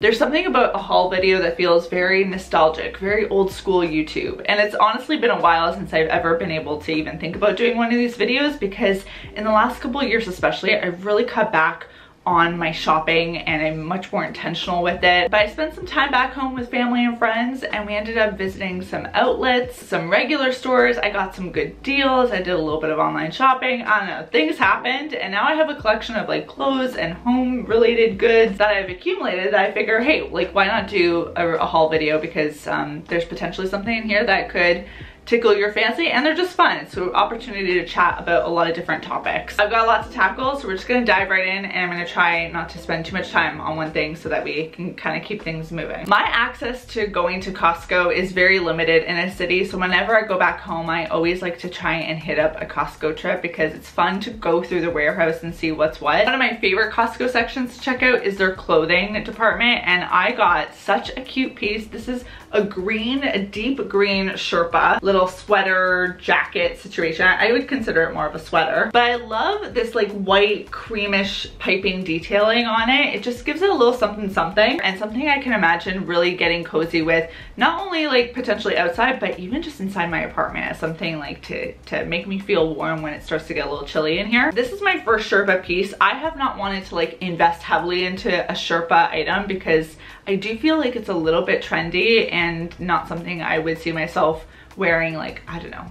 There's something about a haul video that feels very nostalgic, very old school YouTube. And it's honestly been a while since I've ever been able to even think about doing one of these videos, because in the last couple of years especially, I've really cut back on my shopping and I'm much more intentional with it. But I spent some time back home with family and friends, and we ended up visiting some outlets, some regular stores. I got some good deals. I did a little bit of online shopping. I don't know, things happened, and now I have a collection of like clothes and home related goods that I've accumulated that I figure, hey, like why not do a haul video, because there's potentially something in here that could tickle your fancy, and they're just fun. It's an opportunity to chat about a lot of different topics. I've got a lot to tackle, so we're just gonna dive right in, and I'm gonna try not to spend too much time on one thing so that we can kind of keep things moving. My access to going to Costco is very limited in a city, so whenever I go back home, I always like to try and hit up a Costco trip because it's fun to go through the warehouse and see what's what. One of my favorite Costco sections to check out is their clothing department, and I got such a cute piece. This is a green, a deep green Sherpa, little sweater jacket situation. I would consider it more of a sweater, but I love this like white creamish piping detailing on it. It just gives it a little something something, and something I can imagine really getting cozy with, not only like potentially outside, but even just inside my apartment as something like to make me feel warm when it starts to get a little chilly in here. This is my first Sherpa piece. I have not wanted to like invest heavily into a Sherpa item because I do feel like it's a little bit trendy and not something I would see myself wearing, like, I don't know,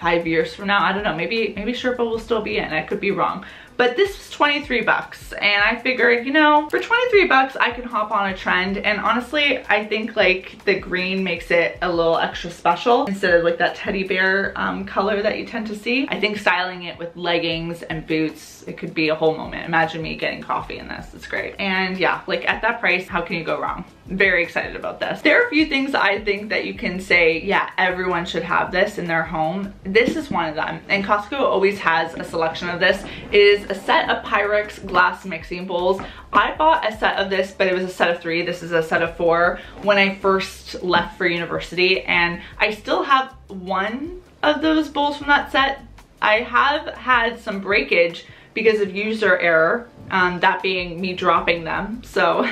5 years from now. I don't know, maybe Sherpa will still be in, I could be wrong. But this was 23 bucks, and I figured, you know, for 23 bucks, I can hop on a trend. And honestly, I think like the green makes it a little extra special instead of like that teddy bear color that you tend to see. I think styling it with leggings and boots, it could be a whole moment. Imagine me getting coffee in this, it's great. And yeah, like at that price, how can you go wrong? Very excited about this. There are a few things I think that you can say, yeah, everyone should have this in their home. This is one of them, and Costco always has a selection of this. It is a set of Pyrex glass mixing bowls. I bought a set of this, but it was a set of three. This is a set of four when I first left for university, and I still have one of those bowls from that set. I have had some breakage because of user error, that being me dropping them. So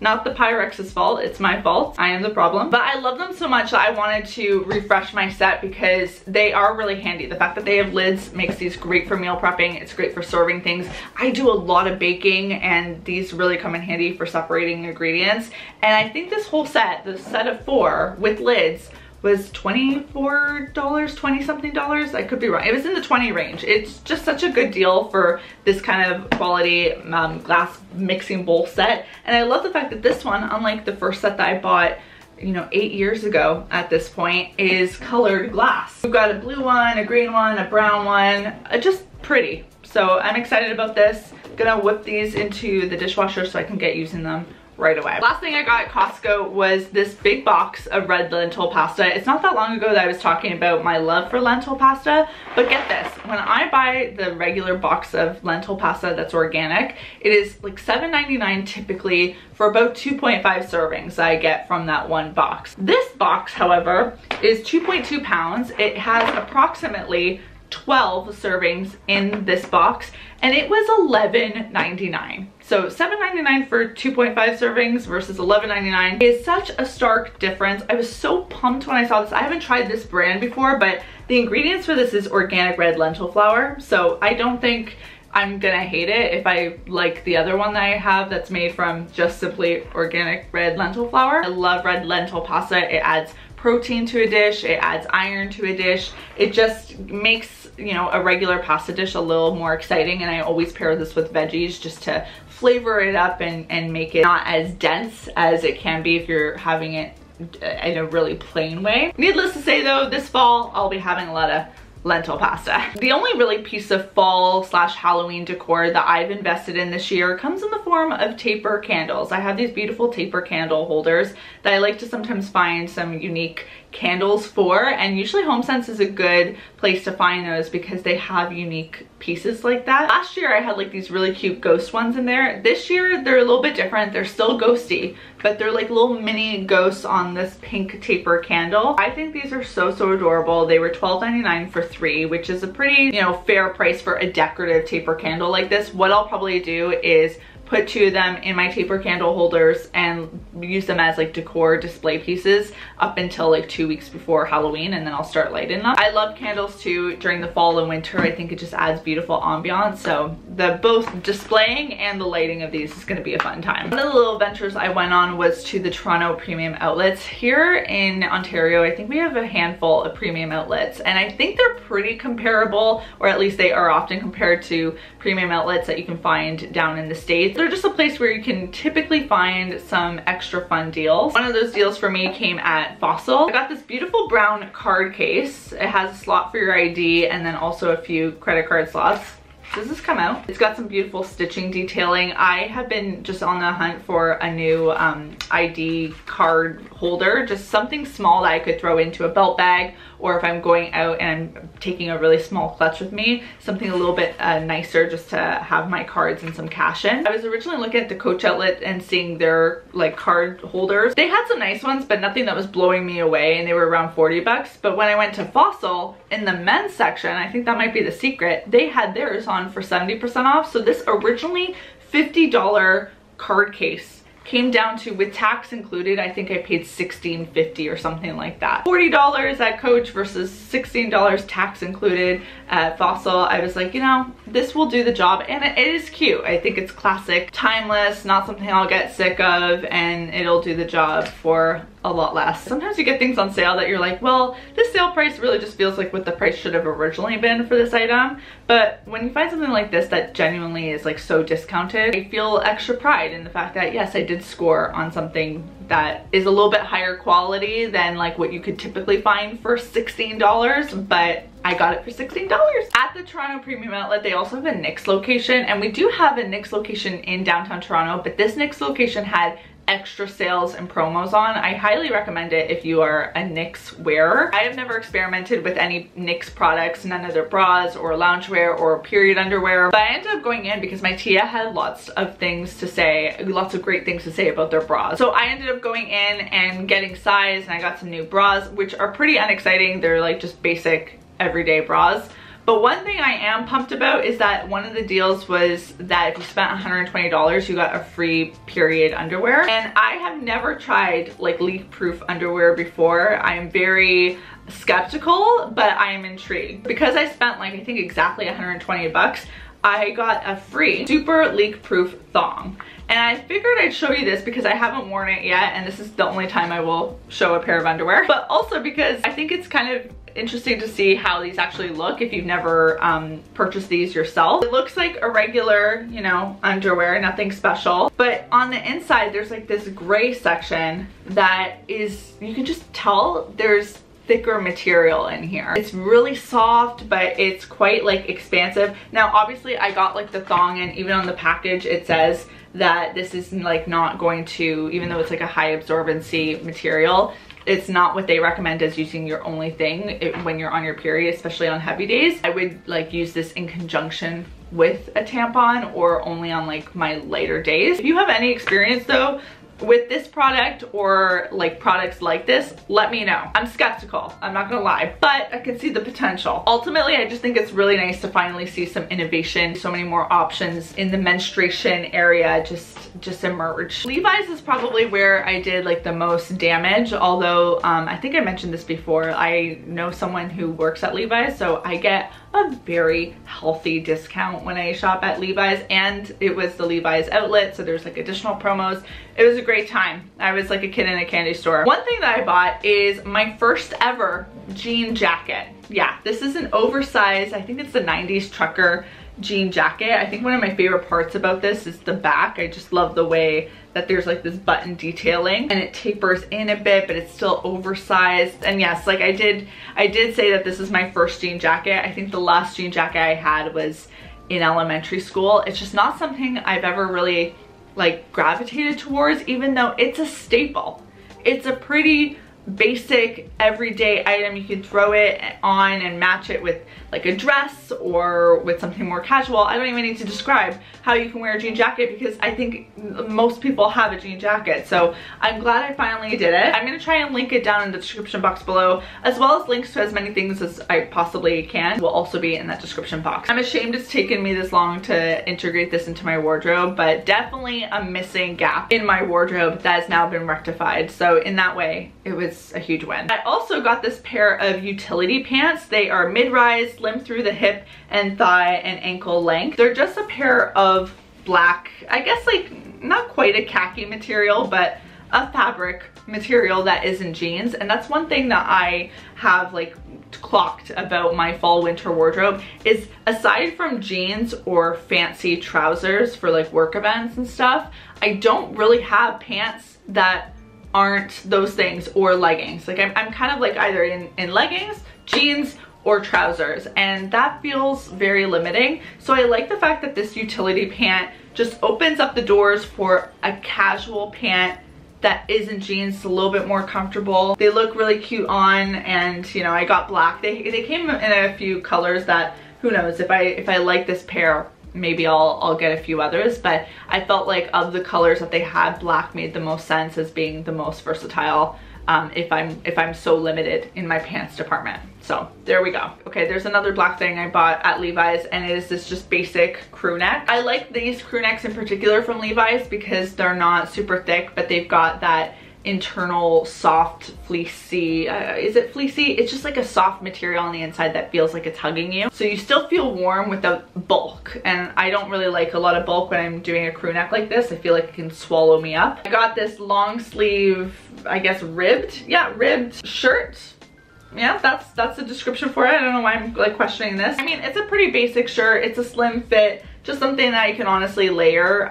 not the Pyrex's fault, it's my fault. I am the problem. But I love them so much that I wanted to refresh my set because they are really handy. The fact that they have lids makes these great for meal prepping. It's great for serving things. I do a lot of baking, and these really come in handy for separating ingredients. And I think this whole set, the set of four with lids, was $24, $20 something dollars. I could be wrong. It was in the 20 range. It's just such a good deal for this kind of quality glass mixing bowl set. And I love the fact that this one, unlike the first set that I bought, you know, 8 years ago at this point, is colored glass. We've got a blue one, a green one, a brown one, just pretty. So I'm excited about this. Gonna whip these into the dishwasher so I can get using them right away. Last thing I got at Costco was this big box of red lentil pasta. It's not that long ago that I was talking about my love for lentil pasta, but get this, when I buy the regular box of lentil pasta that's organic, it is like $7.99 typically for about 2.5 servings I get from that one box. This box, however, is 2.2 pounds. It has approximately 12 servings in this box, and it was $11.99. So $7.99 for 2.5 servings versus $11.99 is such a stark difference. I was so pumped when I saw this. I haven't tried this brand before, but the ingredients for this is organic red lentil flour, so I don't think I'm gonna hate it if I like the other one that I have that's made from just simply organic red lentil flour. I love red lentil pasta. It adds protein to a dish, it adds iron to a dish, it just makes, you know, a regular pasta dish a little more exciting, and I always pair this with veggies just to flavor it up and make it not as dense as it can be if you're having it in a really plain way. Needless to say though, this fall I'll be having a lot of lentil pasta. The only really piece of fall / Halloween decor that I've invested in this year comes in the form of taper candles. I have these beautiful taper candle holders that I like to sometimes find some unique candles for, and usually Home Sense is a good place to find those because they have unique pieces like that. Last year I had like these really cute ghost ones in there. This year they're a little bit different. They're still ghosty, but they're like little mini ghosts on this pink taper candle. I think these are so adorable. They were $12.99 for three, which is a pretty, you know, fair price for a decorative taper candle like this. What I'll probably do is put two of them in my taper candle holders and use them as like decor display pieces up until like 2 weeks before Halloween, and then I'll start lighting them. I love candles too during the fall and winter. I think it just adds beautiful ambiance. So the both displaying and the lighting of these is going to be a fun time. One of the little ventures I went on was to the Toronto Premium Outlets. Here in Ontario, I think we have a handful of premium outlets, and I think they're pretty comparable, or at least they are often compared to premium outlets that you can find down in the States. They're just a place where you can typically find some extra fun deals. One of those deals for me came at Fossil. I got this beautiful brown card case. It has a slot for your ID and then also a few credit card slots. Does this come out? It's got some beautiful stitching detailing. I have been just on the hunt for a new ID card holder, just something small that I could throw into a belt bag, or if I'm going out and I'm taking a really small clutch with me, something a little bit nicer just to have my cards and some cash in. I was originally looking at the Coach outlet and seeing their like card holders. They had some nice ones, but nothing that was blowing me away, and they were around 40 bucks. But when I went to Fossil in the men's section, I think that might be the secret, they had theirs on for 70% off. So this originally $50 card case came down to, with tax included, I think I paid $16.50 or something like that. $40 at Coach versus $16 tax included at Fossil. I was like, you know, this will do the job, and it is cute. I think it's classic, timeless, not something I'll get sick of, and it'll do the job for a lot less. Sometimes you get things on sale that you're like, well, this sale price really just feels like what the price should have originally been for this item. But when you find something like this that genuinely is like so discounted, I feel extra pride in the fact that yes, I did score on something that is a little bit higher quality than like what you could typically find for $16, but I got it for $16. At the Toronto Premium Outlet, they also have a NYX location, and we do have a NYX location in downtown Toronto, but this NYX location had extra sales and promos on. I highly recommend it if you are a NYX wearer. I have never experimented with any NYX products, none of their bras or loungewear or period underwear, but I ended up going in because my tia had lots of things to say, lots of great things to say about their bras. So I ended up going in and getting size, and I got some new bras, which are pretty unexciting. They're like just basic everyday bras. But one thing I am pumped about is that one of the deals was that if you spent $120, you got a free period underwear. And I have never tried like leak-proof underwear before. I am very skeptical, but I am intrigued. Because I spent like, I think exactly 120 bucks, I got a free super leak-proof thong. And I figured I'd show you this because I haven't worn it yet, and this is the only time I will show a pair of underwear. But also because I think it's kind of interesting to see how these actually look if you've never purchased these yourself. It looks like a regular, you know, underwear, nothing special, but on the inside there's like this gray section that is, you can just tell there's thicker material in here. It's really soft, but it's quite like expansive. Now obviously I got like the thong, and even on the package it says that this is like not going to, even though it's like a high absorbency material, it's not what they recommend as using your only thing when you're on your period, especially on heavy days. I would like use this in conjunction with a tampon or only on like my lighter days. If you have any experience though with this product or like products like this, let me know. I'm skeptical, I'm not gonna lie, but I can see the potential. Ultimately, I just think it's really nice to finally see some innovation, so many more options in the menstruation area just emerge. Levi's is probably where I did like the most damage, although I think I mentioned this before. I know someone who works at Levi's, so I get a very healthy discount when I shop at Levi's, and it was the Levi's outlet, so there's like additional promos. It was a great time. I was like a kid in a candy store. One thing that I bought is my first ever jean jacket. Yeah, this is an oversized, I think it's the 90s trucker jean jacket. I think one of my favorite parts about this is the back. I just love the way that there's like this button detailing, and it tapers in a bit, but it's still oversized. And yes, like I did say that this is my first jean jacket. I think the last jean jacket I had was in elementary school. It's just not something I've ever really like gravitated towards, even though it's a staple. It's a pretty basic everyday item. You could throw it on and match it with like a dress or with something more casual. I don't even need to describe how you can wear a jean jacket because I think most people have a jean jacket. So I'm glad I finally did it. I'm gonna try and link it down in the description box below, as well as links to as many things as I possibly can will also be in that description box. I'm ashamed it's taken me this long to integrate this into my wardrobe, but definitely a missing gap in my wardrobe that has now been rectified. So in that way, it was a huge win. I also got this pair of utility pants. They are mid-rise, limb through the hip and thigh and ankle length. They're just a pair of black, I guess like not quite a khaki material, but a fabric material that isn't jeans. And that's one thing that I have like clocked about my fall winter wardrobe is, aside from jeans or fancy trousers for like work events and stuff, I don't really have pants that aren't those things or leggings. Like I'm kind of like either in leggings, jeans, or trousers, and that feels very limiting. So I like the fact that this utility pant just opens up the doors for a casual pant that isn't jeans. It's a little bit more comfortable. They look really cute on, and you know, I got black. They came in a few colors that, who knows, if I like this pair, maybe I'll get a few others, but I felt like of the colors that they had, black made the most sense as being the most versatile if I'm so limited in my pants department. So there we go. Okay, there's another black thing I bought at Levi's, and it is this just basic crew neck. I like these crew necks in particular from Levi's because they're not super thick, but they've got that internal soft fleecy, is it fleecy? It's just like a soft material on the inside that feels like it's hugging you. So you still feel warm without bulk. And I don't really like a lot of bulk when I'm doing a crew neck like this. I feel like it can swallow me up. I got this long sleeve, I guess ribbed, yeah, ribbed shirt. Yeah, that's the description for it. I don't know why I'm like questioning this. I mean, it's a pretty basic shirt. It's a slim fit, just something that you can honestly layer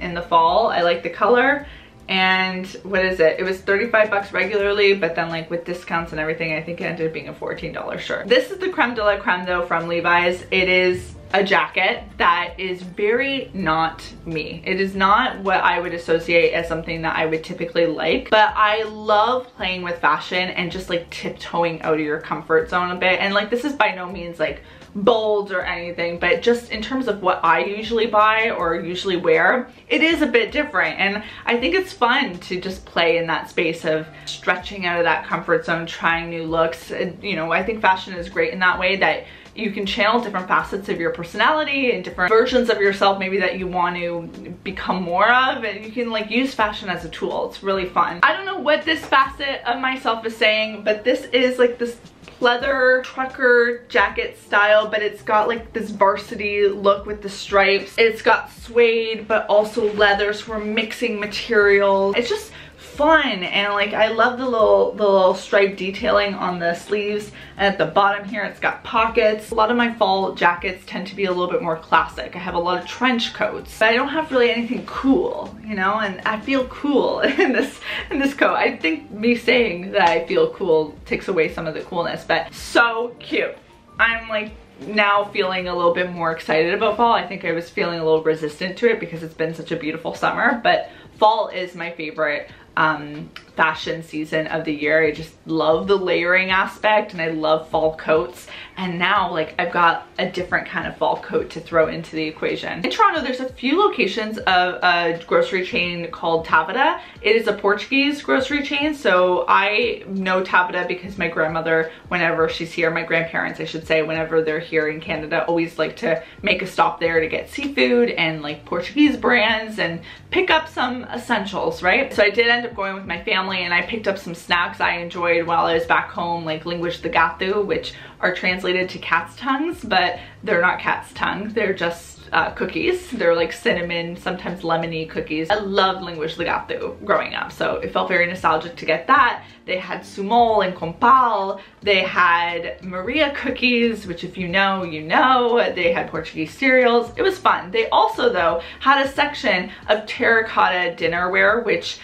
in the fall. I like the color. And what is it? It was $35 regularly, but then like with discounts and everything, I think it ended up being a $14 shirt. This is the creme de la creme though from Levi's. It is a jacket that is very not me. It is not what I would associate as something that I would typically like, but I love playing with fashion and just like tiptoeing out of your comfort zone a bit. And like, this is by no means like bold or anything, but just in terms of what I usually buy or usually wear, it is a bit different. And I think it's fun to just play in that space of stretching out of that comfort zone, trying new looks. And, you know, I think fashion is great in that way, that you can channel different facets of your personality and different versions of yourself maybe that you want to become more of, and you can like use fashion as a tool. It's really fun. I don't know what this facet of myself is saying, but this is like this leather trucker jacket style, but it's got like this varsity look with the stripes. It's got suede but also leather, so we're mixing materials. It's just fun, and like I love the little stripe detailing on the sleeves, and at the bottom here it's got pockets. A lot of my fall jackets tend to be a little bit more classic. I have a lot of trench coats, but I don't have really anything cool, you know, and I feel cool in this coat. I think me saying that I feel cool takes away some of the coolness, but so cute. I'm like now feeling a little bit more excited about fall. I think I was feeling a little resistant to it because it's been such a beautiful summer, but fall is my favorite fashion season of the year. I just love the layering aspect, and I love fall coats, and now like I've got a different kind of fall coat to throw into the equation. In Toronto, there's a few locations of a grocery chain called Tavada. It is a Portuguese grocery chain, so I know Tavada because my grandmother, whenever she's here, my grandparents I should say, whenever they're here in Canada, always like to make a stop there to get seafood and like Portuguese brands and pick up some essentials, right? So I did end up going with my family, and I picked up some snacks I enjoyed while I was back home, like Linguas de Gato, which are translated to cat's tongues, but they're not cat's tongue. They're just cookies. They're like cinnamon, sometimes lemony cookies. I loved Linguas de Gato growing up, so it felt very nostalgic to get that. They had Sumol and Compal. They had Maria cookies, which if you know, you know. They had Portuguese cereals. It was fun. They also, though, had a section of terracotta dinnerware, which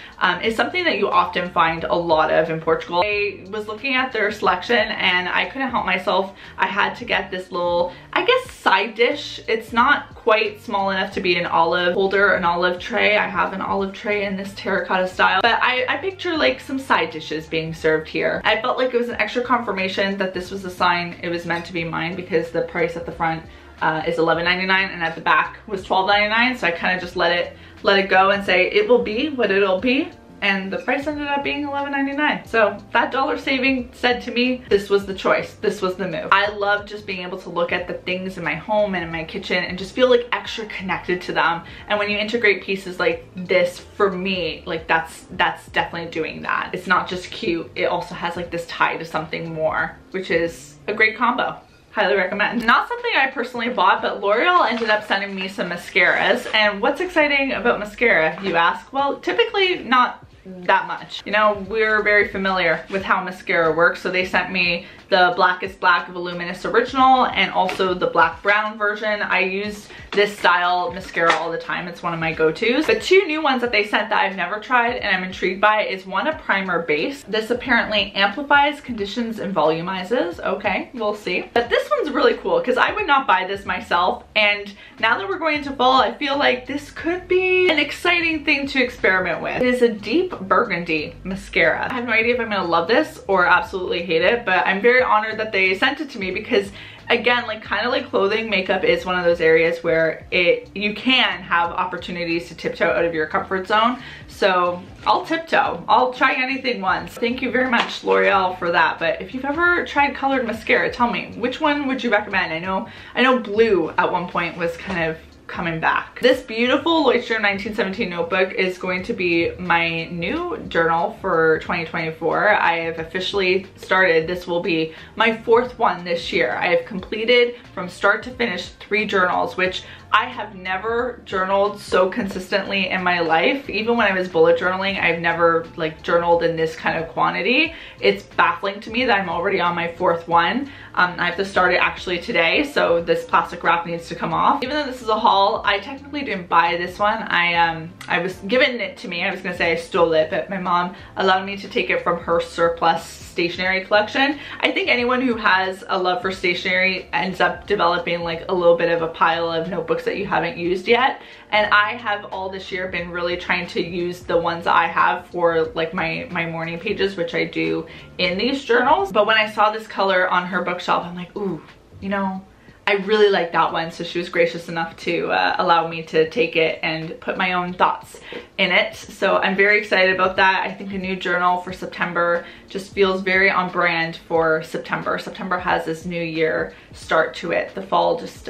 is something that you often find a lot of in Portugal. I was looking at their selection and I couldn't help myself. I had to get this little, I guess, side dish. It's not quite quite small enough to be an olive holder, an olive tray. I have an olive tray in this terracotta style, but I picture like some side dishes being served here. I felt like it was an extra confirmation that this was a sign it was meant to be mine, because the price at the front is $11.99 and at the back was $12.99, so I kind of just let it go and say it will be what it'll be, and the price ended up being $11.99. So that dollar saving said to me, this was the choice, this was the move. I love just being able to look at the things in my home and in my kitchen and just feel like extra connected to them. And when you integrate pieces like this, for me, like that's definitely doing that. It's not just cute, it also has like this tie to something more, which is a great combo. Highly recommend. Not something I personally bought, but L'Oreal ended up sending me some mascaras. And what's exciting about mascara, you ask? Well, typically not that much. You know, we're very familiar with how mascara works, so they sent me the Blackest Black Voluminous Original and also the Black Brown version. I use this style mascara all the time, it's one of my go-tos. The two new ones that they sent that I've never tried and I'm intrigued by is one, a primer base. This apparently amplifies, conditions, and volumizes. Okay, we'll see. But this one's really cool because I would not buy this myself, and now that we're going into fall, I feel like this could be an exciting thing to experiment with. It is a deep burgundy mascara. I have no idea if I'm gonna love this or absolutely hate it, but I'm very honored that they sent it to me, because again, like kind of like clothing, makeup is one of those areas where you can have opportunities to tiptoe out of your comfort zone. So I'll tiptoe, I'll try anything once. Thank you very much, L'Oreal, for that. But if you've ever tried colored mascara, tell me, which one would you recommend? I know blue at one point was kind of coming back. This beautiful Leuchtturm 1917 notebook is going to be my new journal for 2024. I have officially started. This will be my 4th one this year. I have completed from start to finish 3 journals, which I have never journaled so consistently in my life. Even when I was bullet journaling, I've never like journaled in this kind of quantity. It's baffling to me that I'm already on my 4th one. I have to start it actually today, so this plastic wrap needs to come off. Even though this is a haul, I technically didn't buy this one. I was given it to me. I was gonna say I stole it, but my mom allowed me to take it from her surplus stationery collection. I think anyone who has a love for stationery ends up developing like a little bit of a pile of notebooks that you haven't used yet, and I have all this year been really trying to use the ones I have for like my morning pages, which I do in these journals. But when I saw this color on her bookshelf, I'm like, ooh, you know, I really like that one. So she was gracious enough to allow me to take it and put my own thoughts in it. So I'm very excited about that. I think a new journal for September just feels very on brand for September. September has this new year start to it. The fall just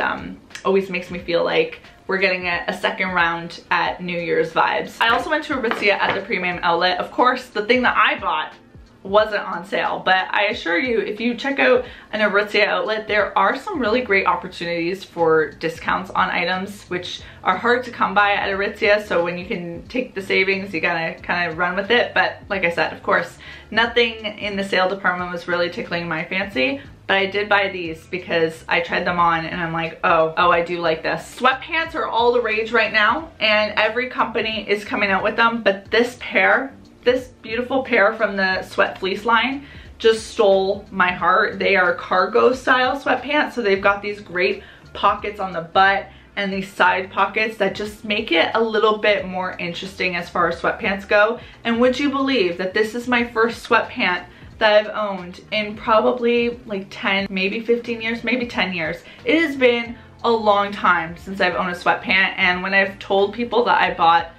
always makes me feel like we're getting a second round at New Year's vibes. I also went to Aritzia at the premium outlet. Of course, the thing that I bought wasn't on sale, but I assure you, if you check out an Aritzia outlet, there are some really great opportunities for discounts on items which are hard to come by at Aritzia. So when you can take the savings, you gotta kind of run with it. But like I said, of course, nothing in the sale department was really tickling my fancy. But I did buy these because I tried them on and I'm like, oh, I do like this. Sweatpants are all the rage right now and every company is coming out with them, but this pair, this beautiful pair from the Sweat Fleece line just stole my heart. They are cargo style sweatpants, so they've got these great pockets on the butt and these side pockets that just make it a little bit more interesting as far as sweatpants go. And would you believe that this is my first sweatpant that I've owned in probably like 10, maybe 15 years, maybe 10 years. It has been a long time since I've owned a sweatpant, and when I've told people that I bought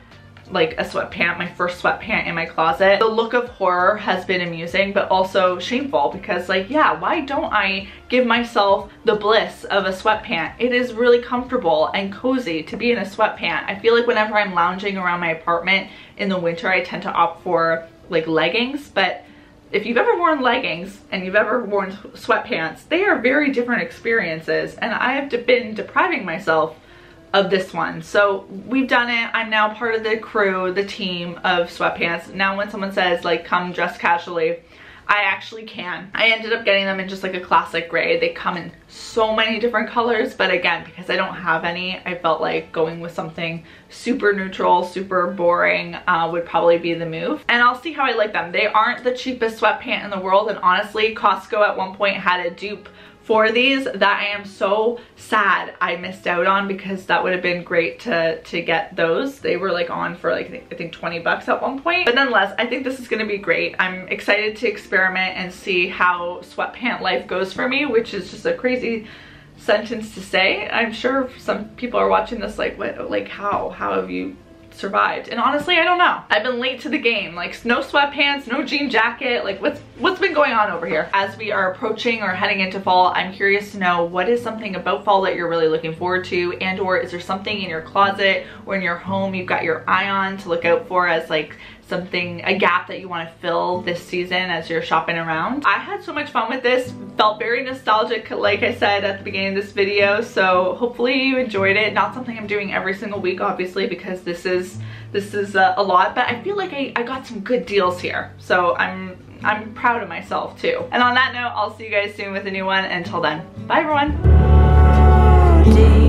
like a sweatpant, my first sweatpant in my closet, the look of horror has been amusing but also shameful, because like, yeah, why don't I give myself the bliss of a sweatpant? It is really comfortable and cozy to be in a sweatpant. I feel like whenever I'm lounging around my apartment in the winter, I tend to opt for like leggings, but if you've ever worn leggings and you've ever worn sweatpants, they are very different experiences, and I have been depriving myself of this one. So we've done it. I'm now part of the crew, the team of sweatpants. Now when someone says like, come dress casually, I actually can. I ended up getting them in just like a classic gray. They come in so many different colors, but again, because I don't have any, I felt like going with something super neutral, super boring would probably be the move. And I'll see how I like them. They aren't the cheapest sweatpant in the world, and honestly, Costco at one point had a dupe for these that I am so sad I missed out on, because that would have been great to get those. They were like on for like I think $20 at one point. But nonetheless, I think this is gonna be great. I'm excited to experiment and see how sweatpant life goes for me, which is just a crazy sentence to say. I'm sure some people are watching this like, what, like how have you survived? And honestly, I don't know. I've been late to the game. Like, no sweatpants, no jean jacket. Like, what's been going on over here? As we are approaching or heading into fall, I'm curious to know, what is something about fall that you're really looking forward to? And or is there something in your closet or in your home you've got your eye on to look out for as like something, a gap that you want to fill this season as you're shopping around? I had so much fun with this. Felt very nostalgic, like I said at the beginning of this video, so hopefully you enjoyed it. Not something I'm doing every single week, obviously, because this is a lot, but I feel like I got some good deals here, so I'm proud of myself too. And on that note, I'll see you guys soon with a new one. Until then, bye everyone.